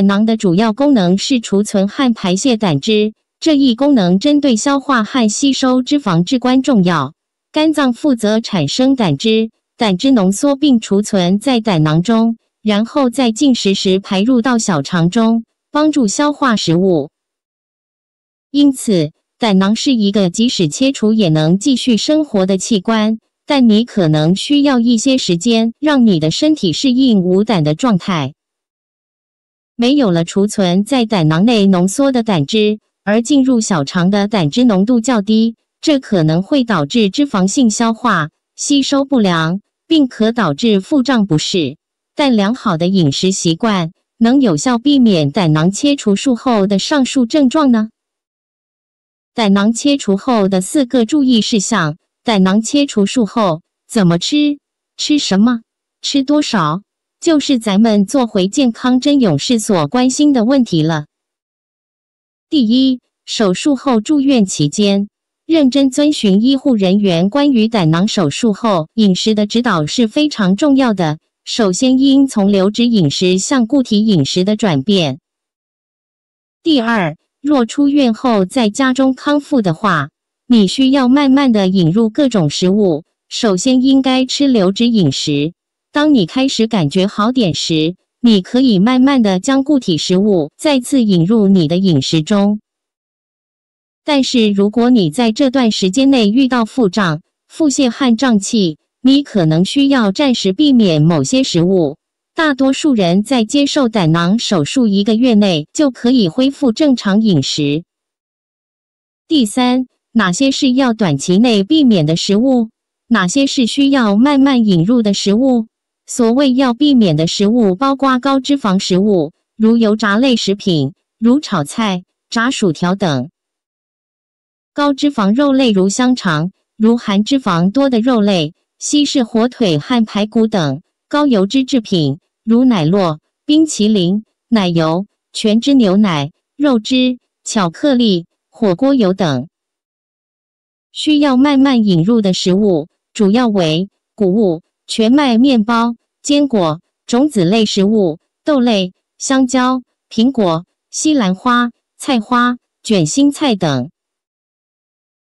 胆囊的主要功能是储存和排泄胆汁，这一功能针对消化和吸收脂肪至关重要。肝脏负责产生胆汁，胆汁浓缩并储存在胆囊中，然后在进食时排入到小肠中，帮助消化食物。因此，胆囊是一个即使切除也能继续生活的器官。 但你可能需要一些时间，让你的身体适应无胆的状态。没有了储存在胆囊内浓缩的胆汁，而进入小肠的胆汁浓度较低，这可能会导致脂肪性消化、吸收不良，并可导致腹胀不适。但良好的饮食习惯能有效避免胆囊切除术后的上述症状呢？胆囊切除后的4个注意事项。 胆囊切除术后怎么吃？吃什么？吃多少？就是咱们做回健康真勇士所关心的问题了。第一，手术后住院期间，认真遵循医护人员关于胆囊手术后饮食的指导是非常重要的。首先应从流质饮食向固体饮食的转变。第二，若出院后在家中康复的话。 你需要慢慢的引入各种食物，首先应该吃流质饮食。当你开始感觉好点时，你可以慢慢的将固体食物再次引入你的饮食中。但是如果你在这段时间内遇到腹胀、腹泻和胀气，你可能需要暂时避免某些食物。大多数人在接受胆囊手术1个月内就可以恢复正常饮食。第三。 哪些是要短期内避免的食物？哪些是需要慢慢引入的食物？所谓要避免的食物包括高脂肪食物，如油炸类食品，如炒菜、炸薯条等；高脂肪肉类，如香肠，如含脂肪多的肉类，西式火腿和排骨等；高油脂制品，如奶酪、冰淇淋、奶油、全脂牛奶、肉汁、巧克力、火锅油等。 需要慢慢引入的食物主要为谷物、全麦面包、坚果、种子类食物、豆类、香蕉、苹果、西兰花、菜花、卷心菜等。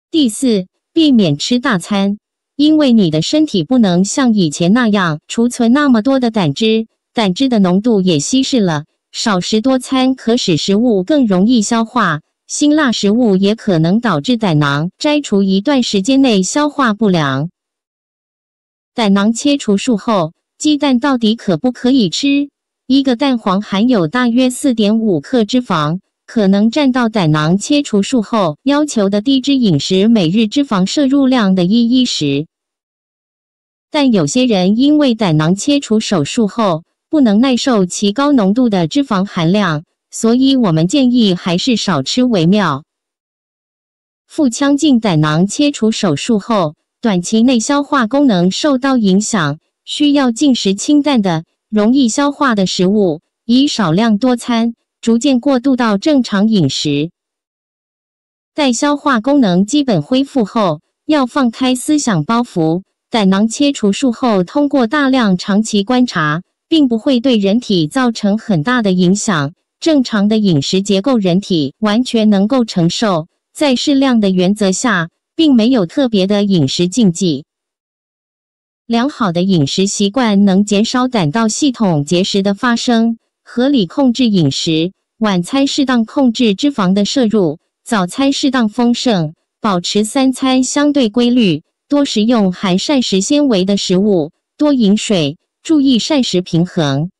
第4，避免吃大餐，因为你的身体不能像以前那样储存那么多的胆汁，胆汁的浓度也稀释了。少食多餐可使食物更容易消化。 辛辣食物也可能导致胆囊摘除一段时间内消化不良。胆囊切除术后，鸡蛋到底可不可以吃？1个蛋黄含有大约 4.5 克脂肪，可能占到胆囊切除术后要求的低脂饮食每日脂肪摄入量的1/10。但有些人因为胆囊切除手术后不能耐受其高浓度的脂肪含量。 所以，我们建议还是少吃为妙。腹腔镜胆囊切除手术后，短期内消化功能受到影响，需要进食清淡的、容易消化的食物，以少量多餐，逐渐过渡到正常饮食。待消化功能基本恢复后，要放开思想包袱。胆囊切除术后，通过大量长期观察，并不会对人体造成很大的影响。 正常的饮食结构，人体完全能够承受，在适量的原则下，并没有特别的饮食禁忌。良好的饮食习惯能减少胆道系统结石的发生。合理控制饮食，晚餐适当控制脂肪的摄入，早餐适当丰盛，保持3餐相对规律，多食用含膳食纤维的食物，多饮水，注意膳食平衡。